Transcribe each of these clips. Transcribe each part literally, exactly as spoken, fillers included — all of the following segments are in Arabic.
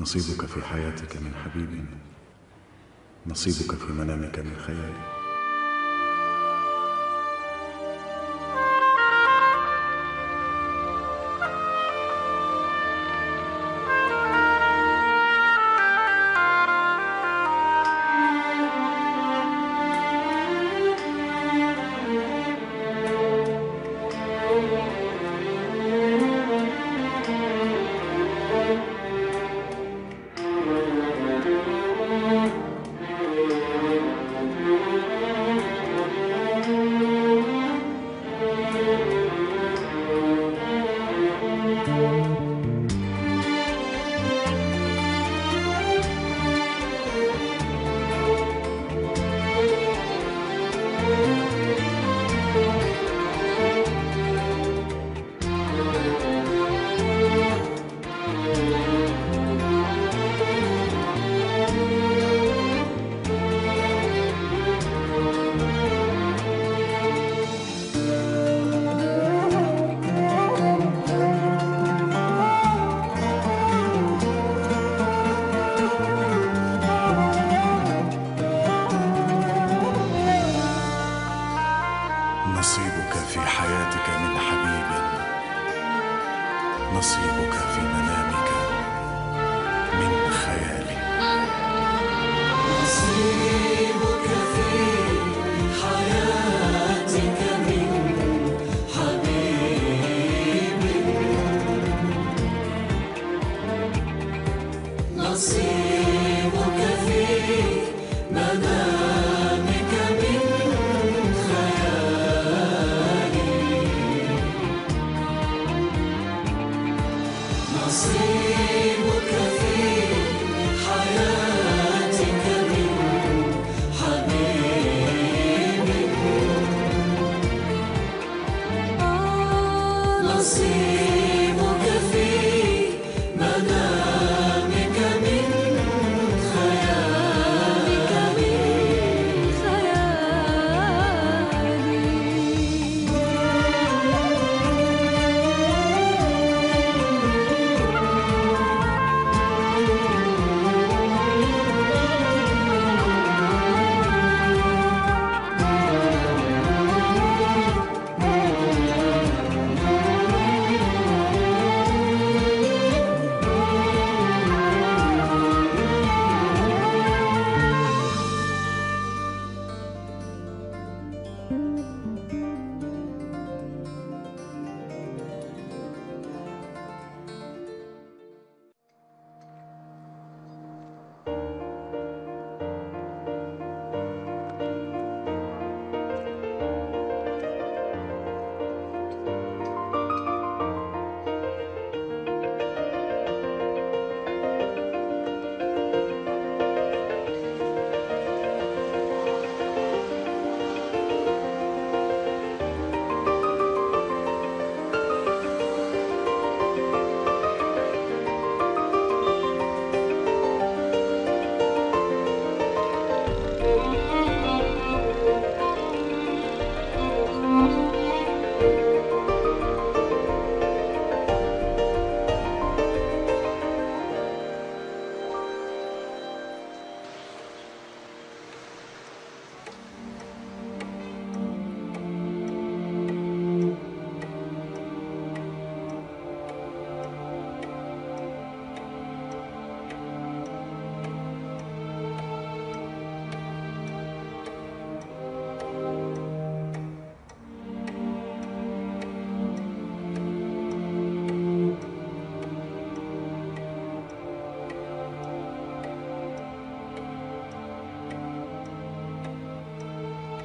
نصيبك في حياتك من حبيبي، نصيبك في منامك من خيالي. نصيبك في حياتك من حبيب، نصيبك في منامك من خيالي. نصيبك في حياتك من حبيب، نصيبك في منامك من نصيبك في حياتك من حبيبك، نصيبك في منامك من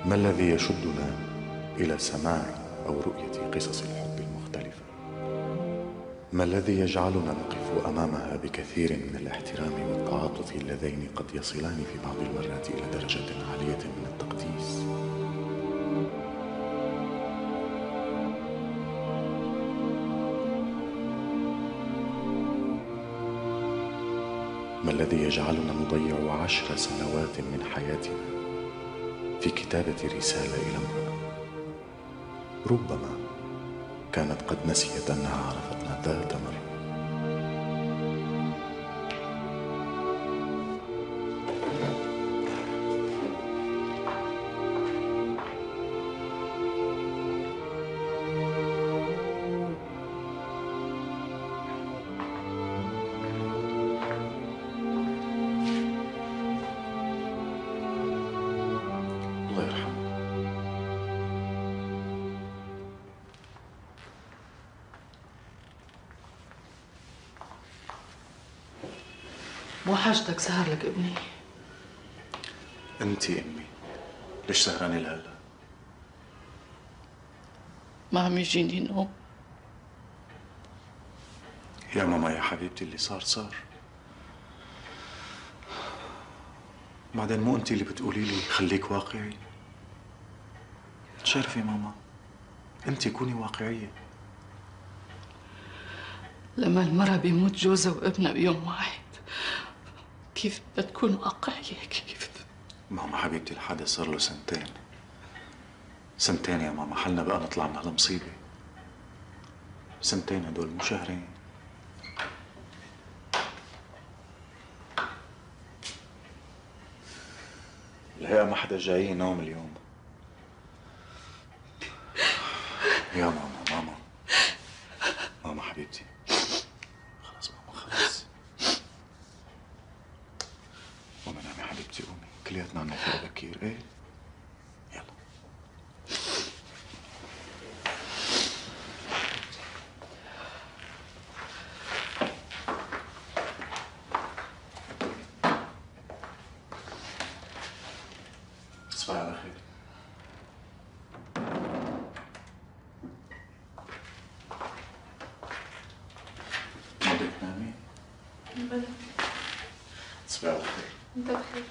ما الذي يشدنا إلى سماع أو رؤية قصص الحب المختلفة؟ ما الذي يجعلنا نقف أمامها بكثير من الاحترام والتعاطف اللذين قد يصلان في بعض المرات إلى درجة عالية من التقديس؟ ما الذي يجعلنا نضيع عشر سنوات من حياتنا في كتابة رسالة إلى امرأة ربما كانت قد نسيت أنها عرفتنا ذات مرة؟ وحشتك سهر لك ابني. انتي امي ليش سهرانه لهلا؟ ما عم يجيني نوم. يا ماما يا حبيبتي اللي صار صار. بعدين مو انتي اللي بتقولي لي خليك واقعي؟ تشرفي ماما، انتي كوني واقعيه. لما المرأة بيموت جوزها وابنها بيوم واحد كيف بدها تكون واقعية؟ كيف؟ ماما حبيبتي الحادث صار له سنتين. سنتين يا ماما، حلنا بقى نطلع من هالمصيبة. سنتين هدول مو شهرين. الحقيقة ما حدا جاي نوم اليوم. يا ماما ماما ماما حبيبتي كلياتنا عم نفرق بكير، ايه؟ يلا تصبحي على خير. ما بدك تنامي؟ بلا. تصبحي على خير. انت بخير.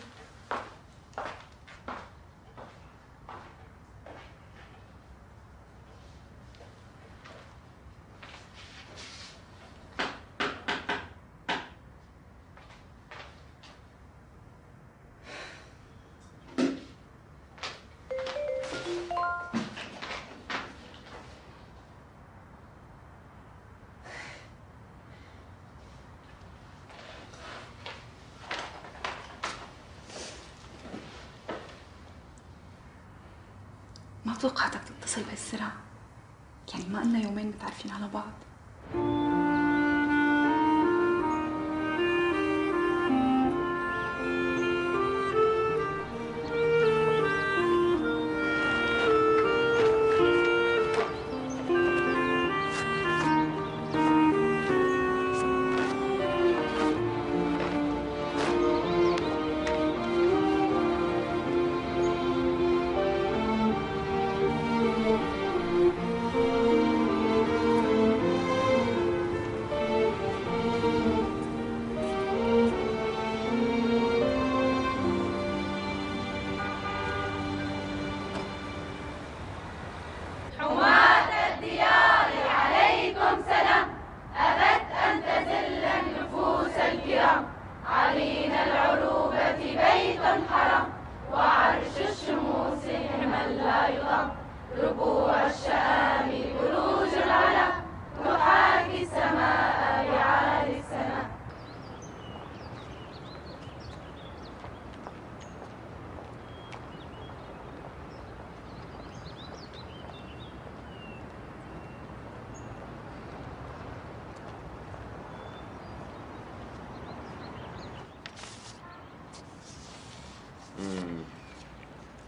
ما توقعتك تتصل بهالسرعة، يعني ما قلنا يومين متعرفين على بعض.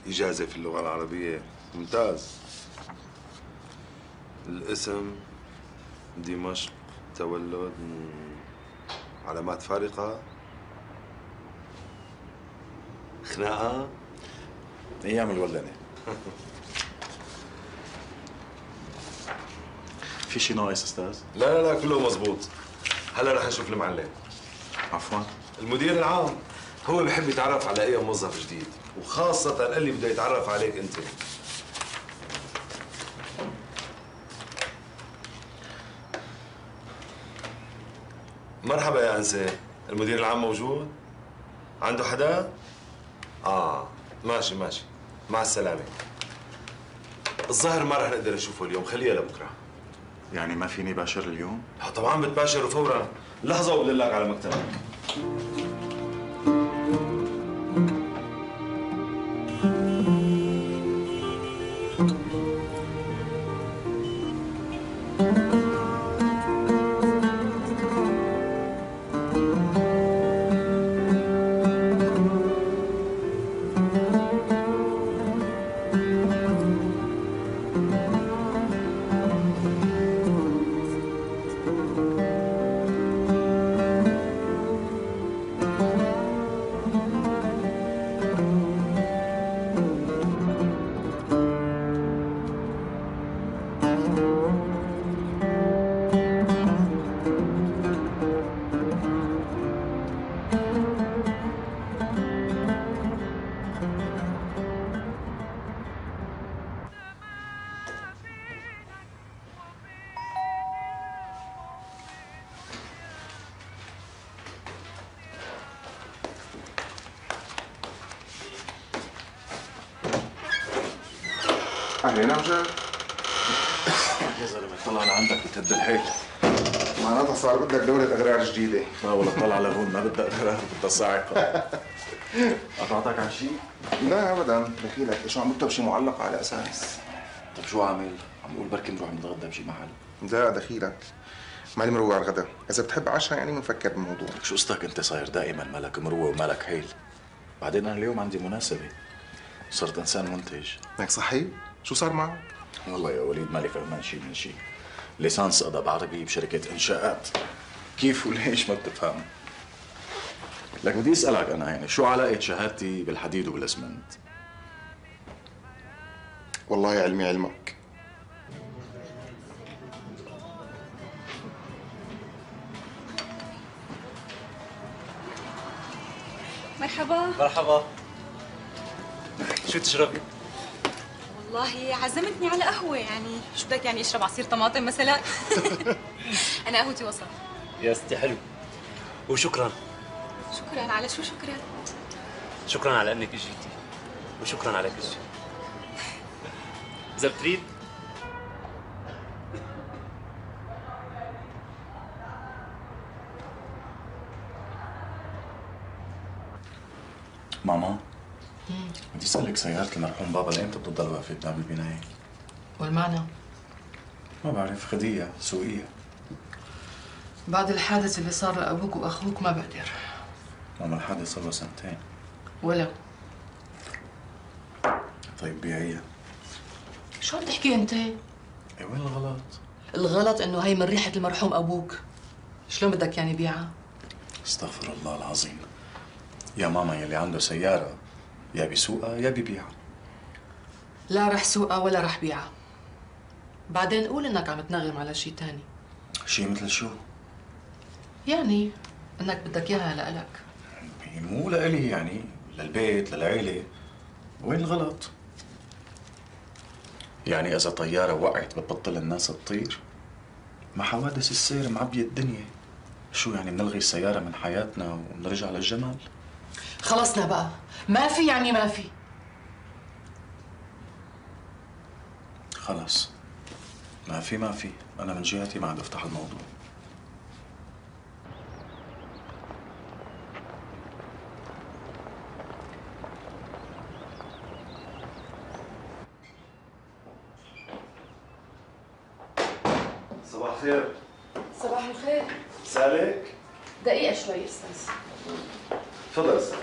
إجازة في اللغة العربية، ممتاز. الاسم دمشق، تولد، علامات فارقة، خناقة، أيام الولدانة. في شي ناقص أستاذ؟ لا لا لا كله مضبوط. هلا رح نشوف المعلم. عفواً؟ المدير العام. هو بحب يتعرف على أي موظف جديد، وخاصة اللي بده يتعرف عليك أنت. مرحبا يا أنسة، المدير العام موجود؟ عنده حدا؟ آه، ماشي ماشي، مع السلامة. الظاهر ما رح نقدر نشوفه اليوم، خليها لبكرة. يعني ما فيني باشر اليوم؟ طبعاً بتباشر وفوراً، لحظة وبدلك على مكتبك. علينا وجاي. يا زلمه طلع لعندك بتهد الحيل. معناتها صار بدك دورة اغرار جديدة. لا والله طلع لهون ما بدها اغرار بدها صاعقة. قطعتك عن شيء؟ لا ابدا بحكيلك شو عم بكتب شيء معلق على اساس. طيب شو عامل؟ عم بقول بركي نروح نتغدى بشي محل. لا دخيلك مالي مروق على الغدا، إذا بتحب عشاء يعني بنفكر بالموضوع. لك شو قصتك أنت صاير دائما مالك مروق ومالك حيل؟ بعدين أنا اليوم عندي مناسبة، صرت إنسان منتج. لك صحيح؟ شو صار معك؟ والله يا وليد مالي فهمان شي من شي. ليسانس أدب عربي بشركة إنشاءات. كيف وليش ما بتفهم؟ لك بدي أسألك أنا يعني شو علاقة شهادتي بالحديد والأسمنت؟ والله علمي علمك. مرحبا مرحبا. شو تشرب؟ والله عزمتني على قهوة يعني، شو بدك يعني اشرب عصير طماطم مثلا؟ أنا قهوتي وصل. يا ستي حلو. وشكرا. شكرا على شو شكرا؟ شكرا على أنك اجيتي وشكرا على كل شيء. إذا بتريد ماما بدي اسالك سيارة المرحوم بابا لأمتى بتضل واقفة قدام البناية؟ والمعنى؟ ما بعرف خدية سوقية. بعد الحادث اللي صار لأبوك وأخوك ما بقدر. ماما الحادث صار له سنتين. ولا طيب بيعيها. شو عم تحكي أنت؟ إيه وين الغلط؟ الغلط إنه هي من ريحة المرحوم أبوك. شلون بدك يعني بيعها؟ استغفر الله العظيم. يا ماما يلي عنده سيارة يا بيسوقها يا ببيعها. لا رح سوقها ولا رح بيعها. بعدين قول انك عم تنغم على شيء ثاني. شيء مثل شو؟ يعني انك بدك اياها لإلك. مو لإلي يعني، للبيت، للعيلة. وين الغلط؟ يعني إذا طيارة وقعت بتبطل الناس تطير؟ ما حوادث السير معبية الدنيا. شو يعني بنلغي السيارة من حياتنا ونرجع للجمال؟ خلصنا بقى، ما في يعني ما في. خلص ما في ما في، أنا من جهتي ما عاد أفتح الموضوع. صباح الخير. صباح الخير. سالك؟ دقيقة شوي أستاذ. تفضل أستاذ.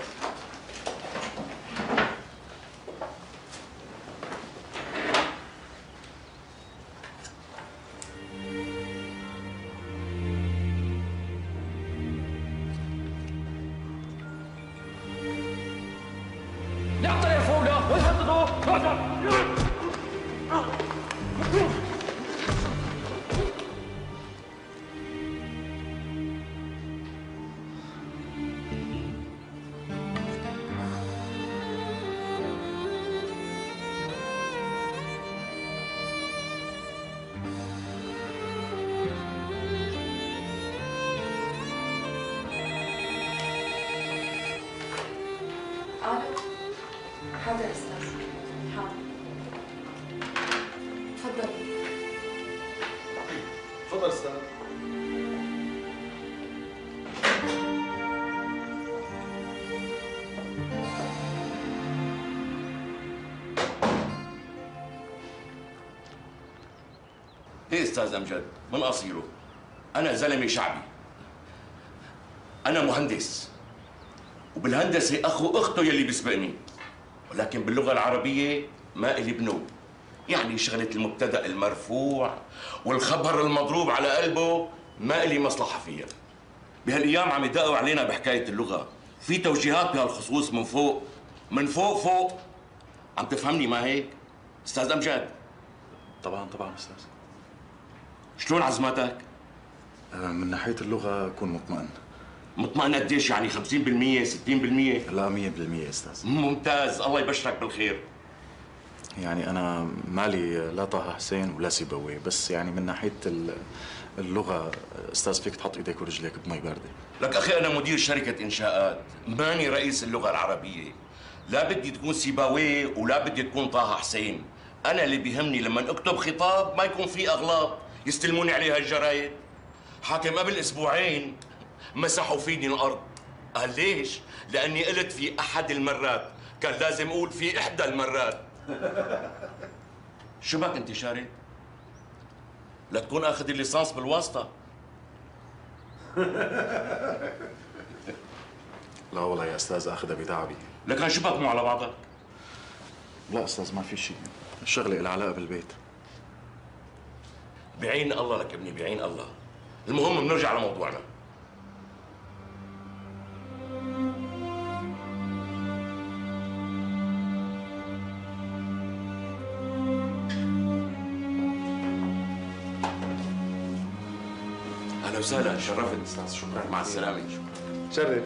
حاضر استاذ حاضر. تفضل تفضل استاذ. ايه استاذ امجد من اصيله، انا زلمه شعبي، انا مهندس وبالهندسه اخو اخته يلي بيسبقني، ولكن باللغة العربية ما إلي بنوب، يعني شغلة المبتدأ المرفوع والخبر المضروب على قلبه ما إلي مصلحة فيها. بهالأيام عم يدقوا علينا بحكاية اللغة، في توجيهات بهالخصوص من فوق، من فوق فوق، عم تفهمني ما هيك؟ أستاذ أمجد؟ طبعاً طبعاً أستاذ. شلون عزماتك؟ من ناحية اللغة أكون مطمئن. مطمئن قديش يعني خمسين بالمية ستين بالمية؟ لا مية بالمية استاذ. ممتاز الله يبشرك بالخير. يعني انا مالي لا طه حسين ولا سيبويه، بس يعني من ناحيه اللغه استاذ فيك تحط ايديك ورجليك بمي بارده. لك اخي انا مدير شركه انشاءات، ماني رئيس اللغه العربيه، لا بدي تكون سيبويه ولا بدي تكون طه حسين، انا اللي بيهمني لما اكتب خطاب ما يكون في اغلاط يستلموني عليها الجرايد. حاكم قبل اسبوعين مسحوا فيني الارض. قال ليش؟ لاني قلت في احد المرات، كان لازم اقول في احدى المرات. شو بك انت شاري؟ لا تكون اخذ الليسانس بالواسطه. لا والله يا استاذ اخذها بتعبي. لكن شو بك مو على بعضك؟ لا استاذ ما في شيء، الشغله لها علاقه بالبيت. بعين الله لك ابني بعين الله. المهم بنرجع لموضوعنا. اهلا وسهلا، شرفت استاذ. شكرا. مع السلامه. شرف.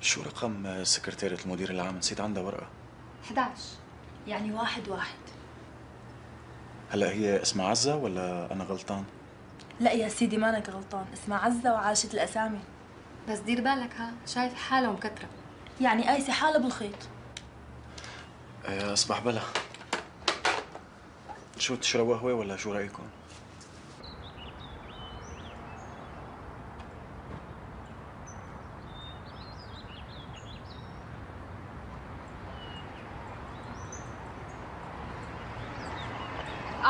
شو رقم سكرتيرة المدير العام؟ نسيت عندها ورقة. احدعش يعني واحد واحد. هلا هي اسمها عزة ولا أنا غلطان؟ لا يا سيدي مانك غلطان، اسمها عزة وعاشت الأسامي. بس دير بالك ها، شايفة حالها مكترة. يعني قايسة حالها بالخيط. ايه أصبح بلا. شو تشربوا قهوة ولا شو رأيكم؟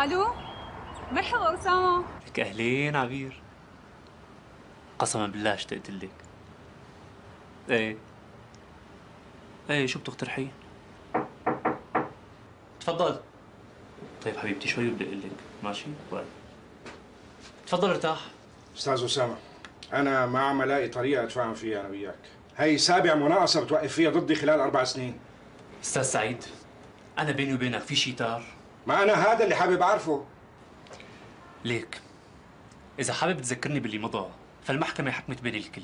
الو مرحبا اسامه. لك اهلين عبير، قسما بالله اشتقت لك. ايه ايه شو بتقترحين؟ تفضل. طيب حبيبتي شوي بدي اقول لك. ماشي وقت. تفضل ارتاح. استاذ اسامه انا ما عم الاقي طريقه اتفاهم فيها انا وياك، هي سابع مناقصه بتوقف فيها ضدي خلال اربع سنين. استاذ سعيد انا بيني وبينك في شيء طار. ما أنا هذا اللي حابب أعرفه. ليك إذا حابب تذكرني باللي مضى، فالمحكمة حكمت بين الكل.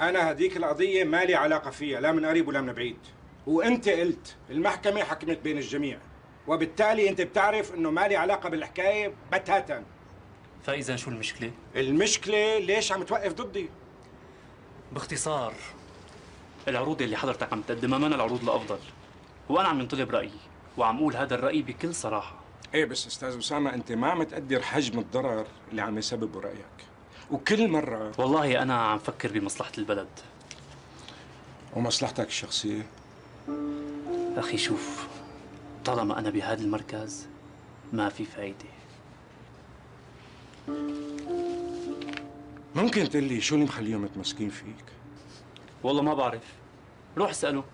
أنا هديك القضية ما لي علاقة فيها لا من قريب ولا من بعيد، وأنت قلت المحكمة حكمت بين الجميع، وبالتالي أنت بتعرف إنه ما لي علاقة بالحكاية بتاتا. فإذا شو المشكلة؟ المشكلة ليش عم توقف ضدي؟ باختصار العروض اللي حضرتك عم تقدمها ما أنا العروض الأفضل، وأنا عم نطلب رأيي. وعم أقول هذا الرأي بكل صراحة. إيه بس أستاذ أسامة أنت ما عم تقدر حجم الضرر اللي عم يسببه رأيك، وكل مرة. والله أنا عم فكر بمصلحة البلد. ومصلحتك الشخصية؟ أخي شوف، طالما أنا بهذا المركز ما في فايدة. ممكن تقول لي شو اللي مخليهم متمسكين فيك؟ والله ما بعرف، روح اسأله.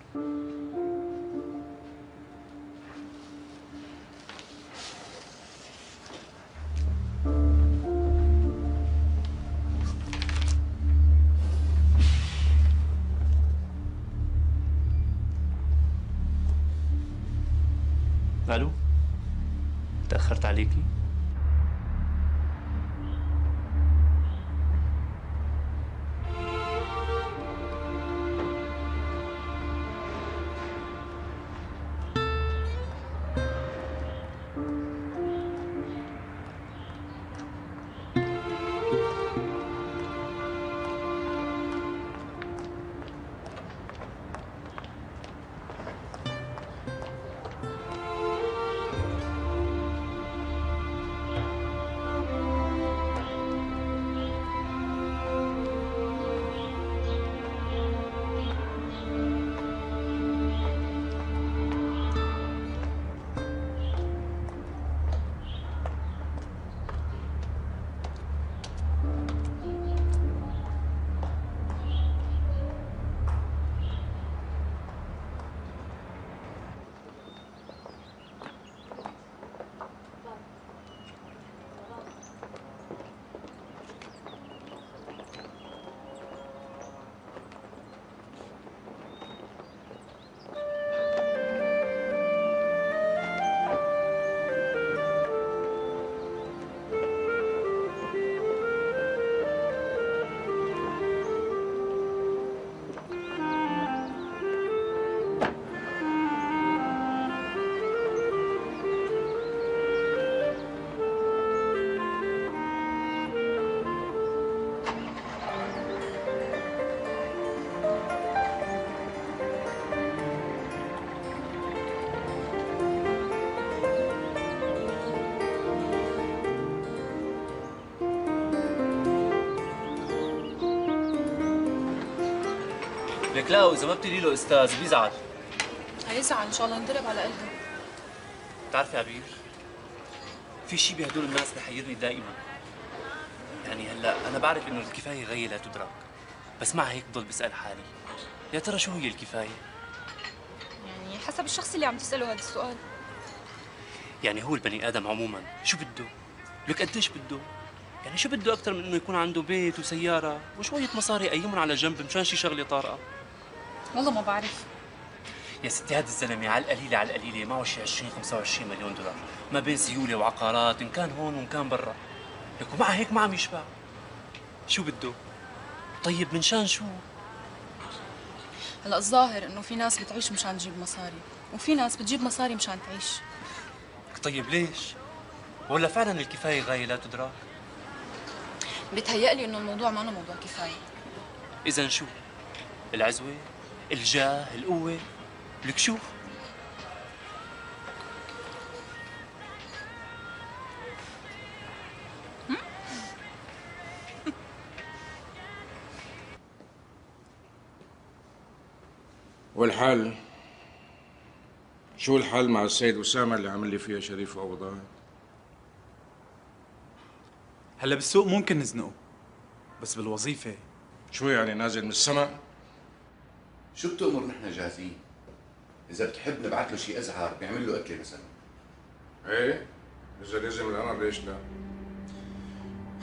الو تاخرت عليكي. لك لا، وإذا ما بتقولي له أستاذ بيزعل. هيزعل إن شاء الله، ينضرب على قلبه. بتعرفي يا عبير، في شيء بهدول الناس بحيرني دائما. يعني هلا أنا بعرف إنه الكفاية غاية لا تدرك، بس مع هيك بضل بسأل حالي يا ترى شو هي الكفاية؟ يعني حسب الشخص اللي عم تسأله هذا السؤال. يعني هو البني آدم عموما شو بده؟ لك قديش بده؟ يعني شو بده أكثر من إنه يكون عنده بيت وسيارة وشوية مصاري أيمن على جنب مشان شي شغلة طارئة؟ والله ما بعرف يا ستي. هذا الزلمة على القليلة على القليلة معه شي عشرين خمسة وعشرين مليون دولار، ما بين سيولة وعقارات إن كان هون وإن كان برا، لك ومع هيك ما عم يشبع. شو بده؟ طيب منشان شو؟ هلا الظاهر إنه في ناس بتعيش مشان تجيب مصاري، وفي ناس بتجيب مصاري مشان تعيش. طيب ليش؟ ولا فعلا الكفاية غاية لا تدرك؟ بتهيألي انه الموضوع ما موضوع كفاية. إذا شو؟ العزوة؟ الجاه؟ القوة؟ لك شو؟ والحل؟ شو الحل مع السيد أسامة اللي عمل لي فيها شريف وأبو ضاهر؟ هلا بالسوق ممكن نزنقه، بس بالوظيفة شو يعني نازل من السماء؟ شو بتأمر؟ نحن جاهزين، إذا بتحب نبعث له شي أزهار بيعمل له أكلة مثلا. إيه؟ إذا لازم الأمر ليش لا؟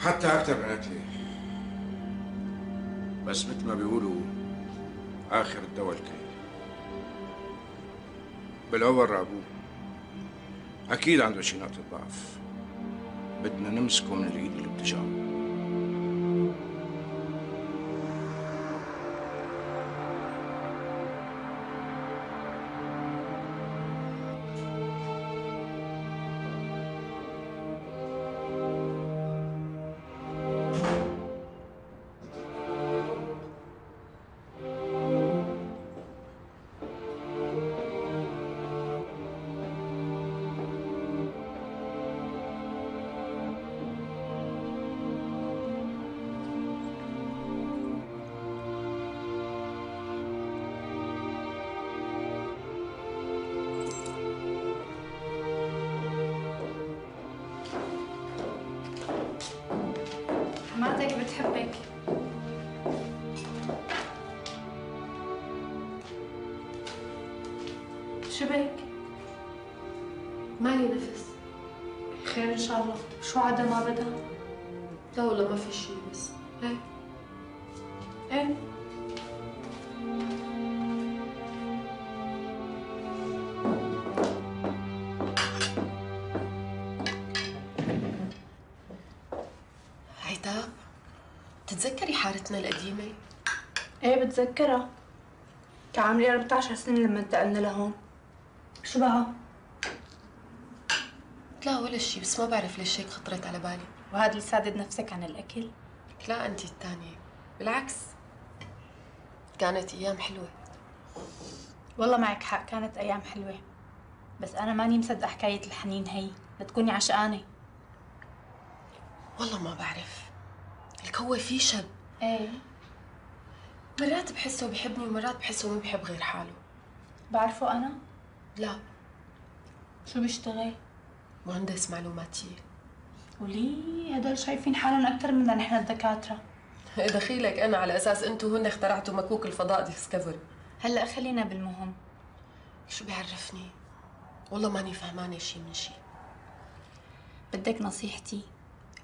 حتى أكتر من أكلة، بس مثل ما بيقولوا آخر الدواء الكي. بالأول رابو أكيد عنده شي نقطة ضعف، بدنا نمسكه من الإيد اللي بتجاوب. بتحبك شو بك؟ مالي نفس. خير ان شاء الله. شو عدا ما بدها؟ لا والله ما في شي، بس ايه ايه عتاب، بتتذكري حارتنا القديمة؟ ايه بتذكرها، كان عمري أربعة عشر سنة لما انتقلنا لهون. شو بها؟ لا ولا شيء، بس ما بعرف ليش هيك خطرت على بالي. وهذا اللي ساعدت نفسك عن الأكل؟ لا أنتِ الثانية، بالعكس كانت أيام حلوة. والله معك حق، كانت أيام حلوة، بس أنا ماني مصدقة حكاية الحنين هي، بتكوني عشقانة. والله ما بعرف، لك هو في شب، ايه مرات بحسه بحبني ومرات بحسه ما بحب غير حاله. بعرفه انا؟ لا. شو بيشتغل؟ مهندس معلوماتية. وليه هدول شايفين حالهم اكثر منا نحن الدكاترة. دخيلك انا، على اساس انتو هن اخترعتوا مكوك الفضاء ديسكفري. هلا خلينا بالمهم، شو بيعرفني؟ والله ماني فهمانة شي من شي. بدك نصيحتي؟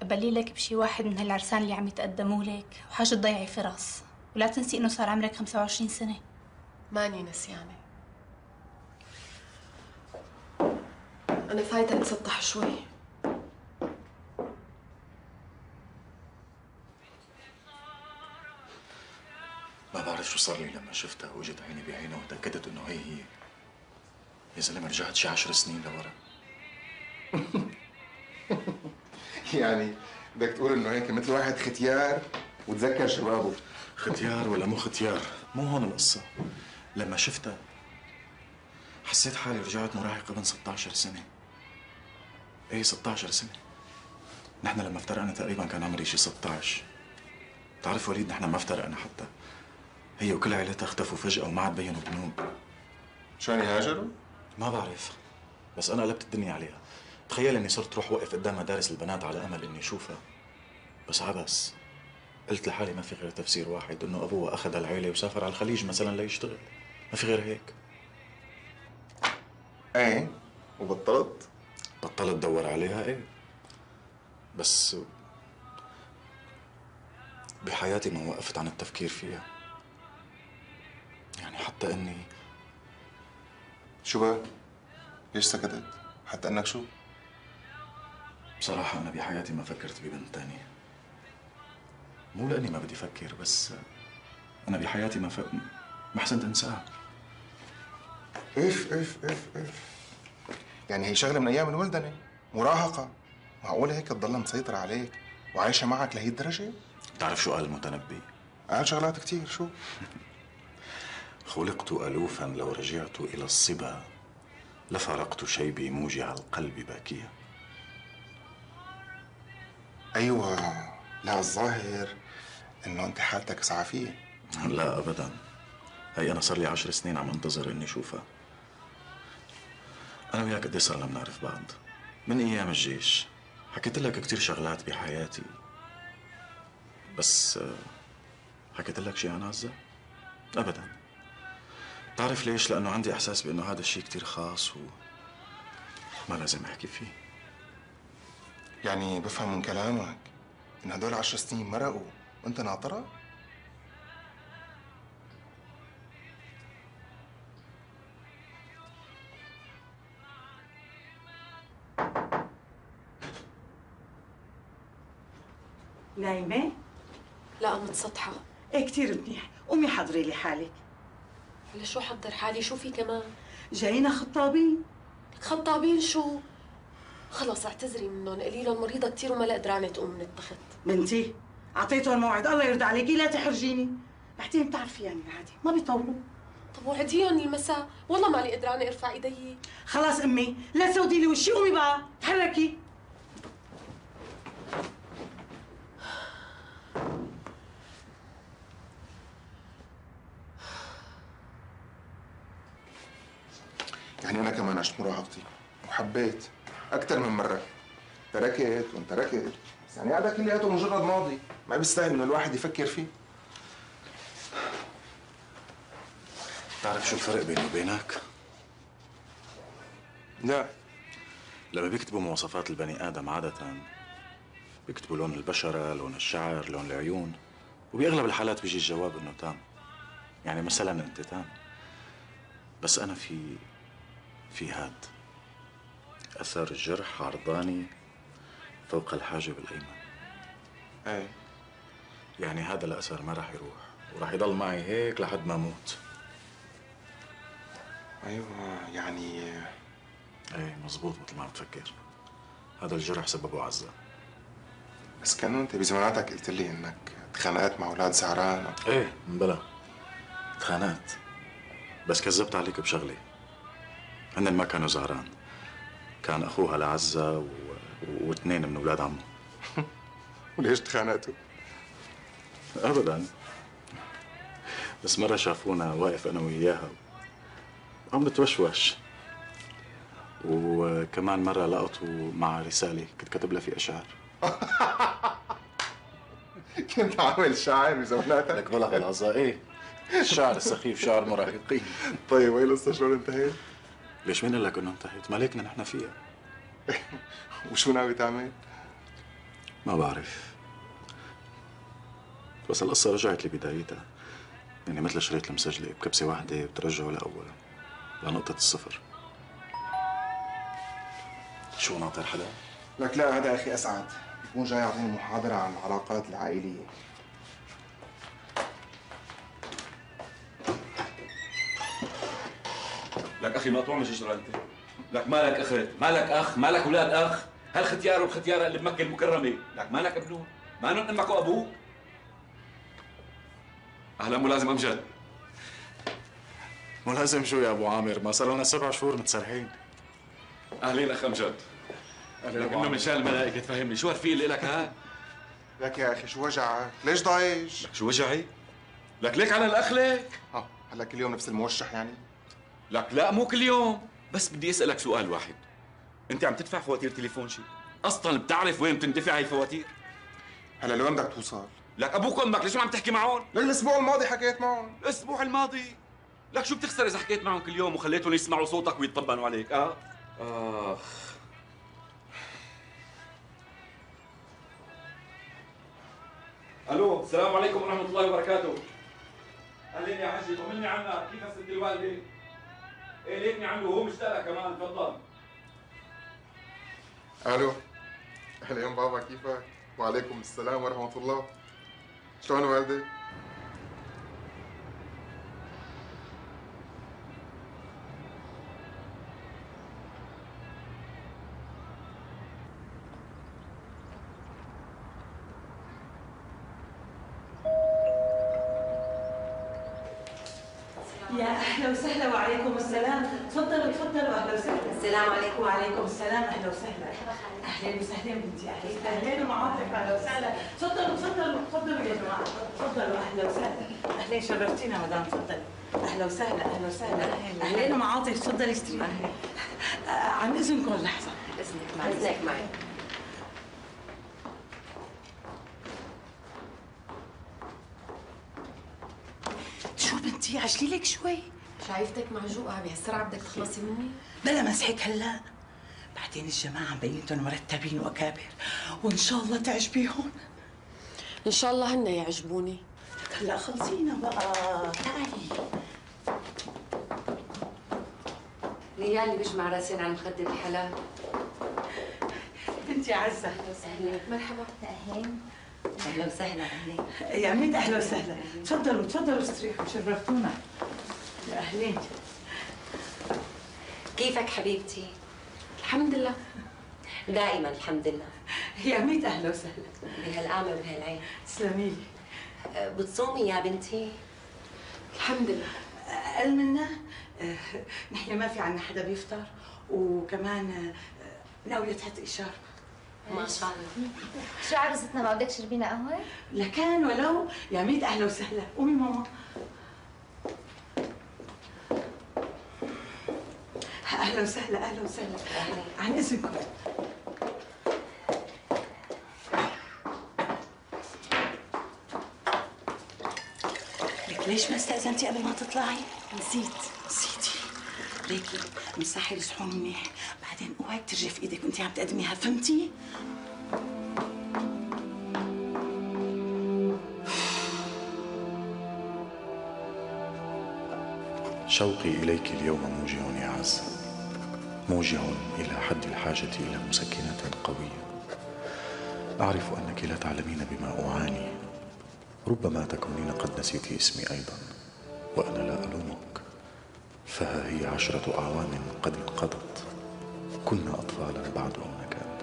بلي لك بشي واحد من هالعرسان اللي عم يتقدموا لك، وحاجة تضيعي فرص، ولا تنسي انه صار عمرك خمسة وعشرين سنة. ماني نسيانة، أنا فايتة أتسطح شوي. ما بعرف شو صار لي لما شفتها وجت عيني بعينها وتأكدت إنه هي هي. يا زلمة رجعت شي عشر سنين لورا. يعني بدك تقول انه هيك مثل واحد ختيار وتذكر شبابه. ختيار ولا مو ختيار، مو هون القصة. لما شفتها حسيت حالي رجعت مراهقة من ستة عشر سنة. ايه ستة عشر سنة. نحن لما افترقنا تقريبا كان عمري شي ستة عشر. بتعرف وليد، نحن ما افترقنا حتى، هي وكل عيلتها اختفوا فجأة وما عاد بينوا بنوب. شلون يهاجروا؟ ما بعرف، بس أنا قلبت الدنيا عليها. تخيل إني صرت روح وقف قدام مدارس البنات على أمل إني أشوفها، بس عبس. قلت لحالي ما في غير تفسير واحد، إنه أبوها أخذ هالعيلة وسافر على الخليج مثلا ليشتغل، ما في غير هيك. إيه وبطلت؟ بطلت أدور عليها إيه، بس بحياتي ما وقفت عن التفكير فيها. يعني حتى إني شو بقى؟ ليش سكتت؟ حتى إنك شو؟ بصراحة أنا بحياتي ما فكرت ببنت تانية. مو لأني ما بدي أفكر، بس أنا بحياتي ما ف... ما حسنت أنساها. إف إف إف إف يعني هي شغلة من أيام الولدنة، مراهقة، معقولة هيك تضلها مسيطرة عليك وعايشة معك لهي الدرجة؟ بتعرف شو قال المتنبي؟ قال شغلات كتير، شو؟ خلقت ألوفا لو رجعت إلى الصبا لفرقت شيبي موجع القلب باكيا. أيوة، لا الظاهر إنه أنت حالتك سعفية. لا أبدا، هي أنا صار لي عشر سنين عم انتظر إني أشوفها. أنا وياك قد إيه صرنا بنعرف بعض؟ من أيام الجيش. حكيت لك كتير شغلات بحياتي، بس حكيت لك شي عن عزة؟ أبدا. بتعرف ليش؟ لأنه عندي إحساس بأنه هذا الشيء كتير خاص وما لازم أحكي فيه. يعني بفهم من كلامك إن هدول عشر سنين مرقوا وأنت ناطرة؟ نايمة؟ لا متسطحة. إيه كتير منيح، قومي حضري لي حالك. هلا شو حضر حالي؟ شو في كمان؟ جايينا خطابين. خطابين شو؟ خلص اعتذري منهم، قولي لهم مريضة كثير وما لا قدرانة تقوم من التخت. بنتي اعطيتهم موعد، الله يرضى عليكي لا تحرجيني. بعدين بتعرفي يعني العادة ما بيطولوا. طب وعديهم المساء، والله مالي قدرانة ارفع ايدي. خلاص امي، لا تسودي لي وشي، قومي بقى، تحركي. يعني أنا كمان عشت مراهقتي وحبيت أكثر من مرة، تركت وانتركت، بس يعني هذا كلياته مجرد ماضي، ما بيستاهل إنه الواحد يفكر فيه. بتعرف شو الفرق بيني وبينك؟ لا. لما بيكتبوا مواصفات البني آدم عادة بيكتبوا لون البشرة، لون الشعر، لون العيون، وبأغلب الحالات بيجي الجواب إنه تام. يعني مثلا أنت تام، بس أنا في في هاد أثر جرح عرضاني فوق الحاجب الأيمن. إيه يعني هذا الأثر ما راح يروح وراح يضل معي هيك لحد ما أموت. أيوه يعني إيه مظبوط مثل ما عم تفكر. هذا الجرح سببه عزة. بس كأنه أنت بزماناتك قلت لي إنك تخانقت مع أولاد سعران و... إيه بلا تخانقت، بس كذبت عليك بشغلة. هن ما كانوا زهران، كان اخوها لعزة و... واثنين من اولاد عمه. وليش تخانقتوا؟ ابدا، بس مره شافونا واقف انا وياها عم نتوشوش، وكمان مره لقطوا مع رساله كنت كاتب لها في اشعار. كنت عامل شاعر بزماناتك؟ لك بلا بالعظة. ايه الشعر السخيف، شعر مراهقين. طيب وايه القصه؟ شلون انتهيت؟ ليش مين قال لك انه انتهيت؟ مالكنا نحن فيها. وشو ناوي تعمل؟ ما بعرف، بس القصة رجعت لبدايتها، يعني مثل شريط المسجلة بكبسة واحدة بترجعه لأوله، لنقطة الصفر. شو ناطر حدا؟ لك لا، هذا أخي أسعد، بكون جاي يعطيني محاضرة عن العلاقات العائلية. لك أخي ما طعم شجرة أنت، لك مالك أخت، مالك أخ، مالك أولاد أخ، هالختيار والختيارة اللي بمكة المكرمة، لك مالك ابنون، مالن أمك وأبوك. أهلا ملازم أمجد. ملازم شو يا أبو عامر؟ ما صار لنا سبع شهور متسرحين. أهلين أخ أمجد. أهلين أبو عامر. من شان الملائكة تفهمني، شو هالفيل اللي لك ها؟ لك يا أخي شو وجعك؟ ليش ضايج؟ شو وجعي؟ لك ليك على الاخ ليك. اه هلا كل يوم نفس الموشح يعني؟ لك لا مو كل يوم، بس بدي اسالك سؤال واحد. انت عم تدفع فواتير تليفون شي؟ اصلا بتعرف وين بتندفع هاي الفواتير؟ هلا لوين بدك توصل؟ لك ابوك وامك ليش ما عم تحكي معهم؟ لك الاسبوع الماضي حكيت معهم. الاسبوع الماضي؟ لك شو بتخسر اذا حكيت معهم كل يوم وخليتهم يسمعوا صوتك ويتطبنوا عليك؟ اه؟ آه. الو السلام عليكم ورحمه الله وبركاته. قال يا حجي طمني عنك، كيف هالست الوالده؟ ايه ليتني عنده وهو مشتاق لك كمان. تفضل. الو اهلين بابا كيفك؟ وعليكم السلام ورحمه الله. شلون والدي؟ يا اهلا وسهلا وعليكم السلام، تفضلوا تفضلوا اهلا وسهلا. السلام عليكم. وعليكم السلام، اهلا وسهلا. اهلا وسهلا بنتي، اهلا اهلا ومعاطف، اهلا وسهلا. تفضلوا تفضلوا تفضلوا يا جماعه، تفضلوا اهلا وسهلا. اهلا شرفتينا مدام، تفضلي. اهلا وسهلا اهلا وسهلا. اهلا ومعاطف، تفضلي اشتري. عن اذنكم لحظه. اذنك معي اذنك معي. شو عجلي لك شوي؟ شايفتك معجوقه بهالسرعه، بدك تخلصي مني؟ بلا مسحك هلا، بعدين الجماعه مبينتهم مرتبين واكابر، وان شاء الله تعجبيهم. ان شاء الله هن يعجبوني. لك هلا خلصينا بقى، تعالي. ريال اللي بيجمع راسين على المخده الحلال. بنتي عزه اهلا وسهلا. مرحبا. اهلين اهلا وسهلا. اهلين يا عميد اهلا وسهلا. تفضلوا تفضلوا استريحوا، شرفتونا. يا اهلين. كيفك حبيبتي؟ الحمد لله، دائما الحمد لله. يا عميد اهلا وسهلا. بهالقامه وبهالعين. تسلمي لي. بتصومي يا بنتي؟ الحمد لله. اقل منا؟ نحن ما في عنا حدا بيفطر، وكمان ناوية تحط إشارة. ما شاء الله. شو عروستنا ما بدك تشربينا قهوة؟ لكان ولو. يا ميت أهلا وسهلا. قومي ماما. أهلا وسهلا أهلا وسهلا. عن إذنكم. لك ليش ما استأذنتي قبل ما تطلعي؟ نسيت نسيتي. ليكي مسحي الصحون منيح، بعدين اوعي ترجعي في ايدك وانت عم تقدميها، فهمتي؟ شوقي اليك اليوم موجه يا عزة، موجه الى حد الحاجة الى مسكنات قوية. اعرف انك لا تعلمين بما اعاني، ربما تكونين قد نسيت اسمي ايضا، وانا لا الومك، فها هي عشرة أعوام قد انقضت، كنا أطفالا بعد أن نكاد.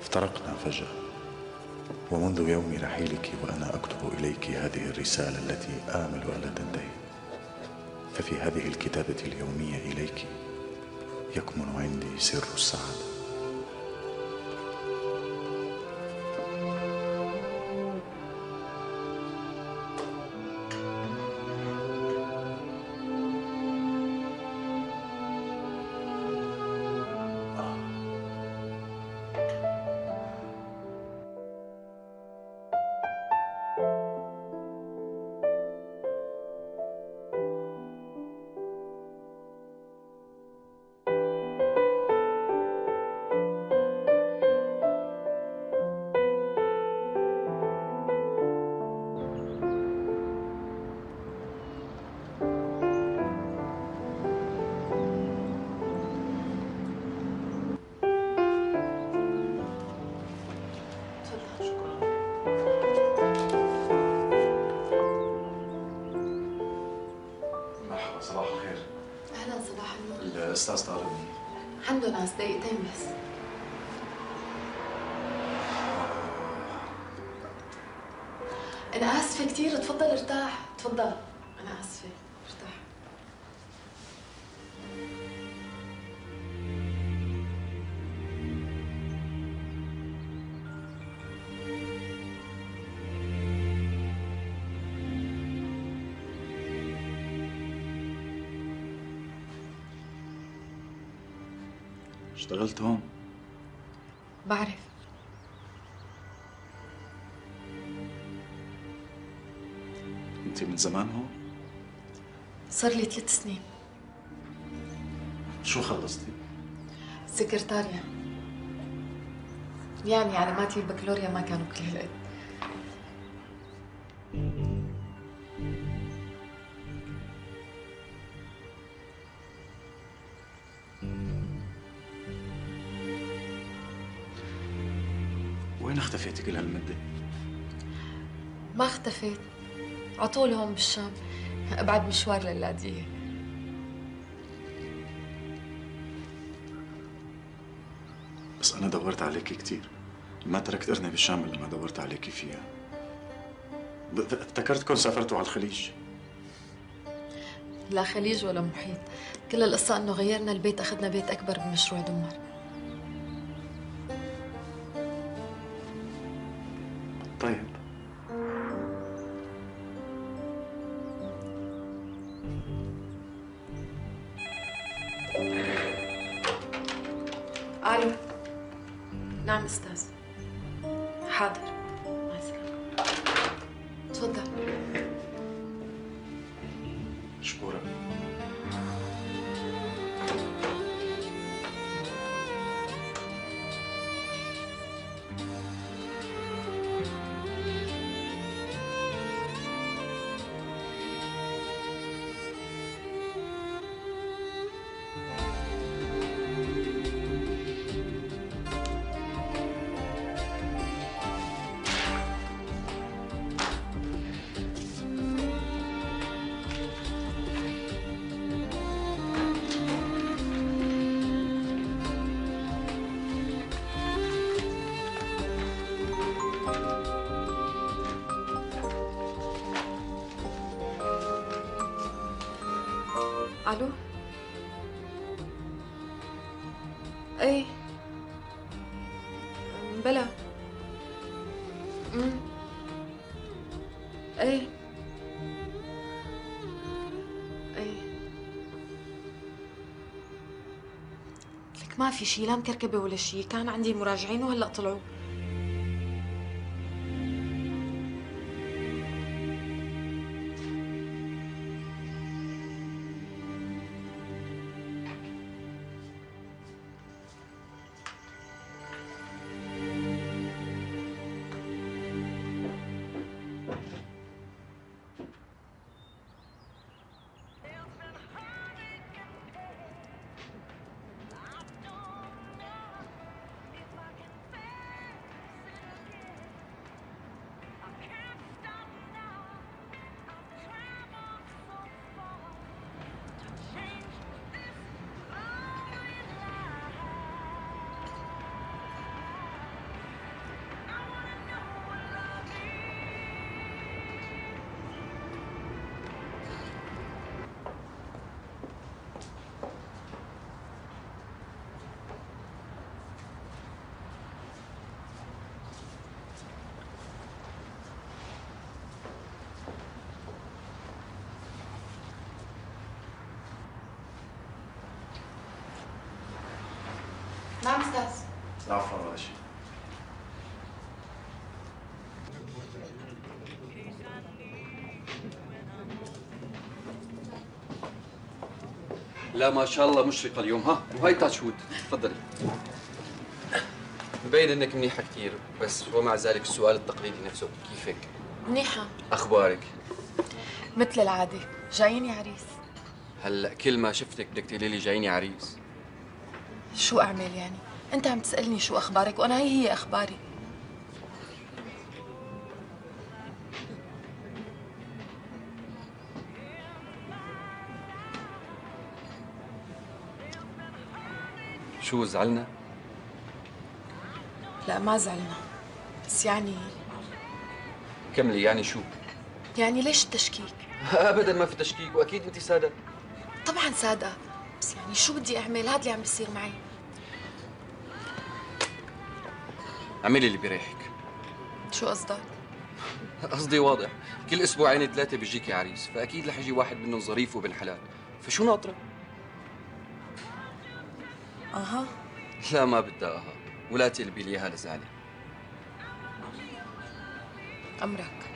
افترقنا فجأة، ومنذ يوم رحيلك وأنا أكتب إليك هذه الرسالة التي آمل ألا تنتهي. ففي هذه الكتابة اليومية إليك يكمن عندي سر السعادة. الأستاذ طالبني. عنده ناس دقيقتين بس. أنا آسفة كثير، تفضل ارتاح، تفضل. أنا آسفة، ارتاح. اشتغلت هون؟ بعرف. انت من زمان هون؟ صار لي ثلاث سنين. شو خلصتي؟ سكرتاريا. يعني علاماتي البكالوريا ما كانوا كل هالقد. وين اختفيتي كل هالمدة؟ ما اختفيت، عطول هون بالشام، أبعد مشوار للادية. بس أنا دورت عليكي كثير، ما تركت أرنب بالشام إلا ما دورت عليكي فيها. افتكرتكم سافرتوا على الخليج. لا خليج ولا محيط، كل القصة إنه غيرنا البيت، أخذنا بيت أكبر بمشروع دمر. طيب الو. نعم استاذ. حاضر، مع السلامة. تفضل. مشكورة. الو. ايه بلا. امم ايه ايه لك ما في شي، لا مكركبه ولا شي، كان عندي مراجعين وهلا طلعوا. نعم استاذ. عفوا ولا شيء. لا ما شاء الله مشرقة اليوم. ها وهي تاتش وود، تفضلي. مبين انك منيحة كثير، بس ومع ذلك السؤال التقليدي نفسه، كيفك؟ منيحة. اخبارك؟ مثل العادة. جاييني عريس. هلا كل ما شفتك بدك تقولي لي جاييني عريس. شو أعمل يعني؟ أنت عم تسألني شو أخبارك وأنا هي هي أخباري. شو زعلنا؟ لا ما زعلنا، بس يعني كملي. يعني شو؟ يعني ليش التشكيك؟ ابدا ما في تشكيك، واكيد انت صادقه. طبعا صادقه، بس يعني شو بدي اعمل؟ هذا اللي عم بيصير معي. اعملي اللي بريحك. شو قصدك؟ قصدي واضح، كل اسبوعين ثلاثه بيجيكي عريس، فاكيد رح يجي واحد منهم ظريف وابن حلال، فشو ناطره؟ اها لا ما بدها اها، ولا تقلبي لي اياها لزعلي. امرك.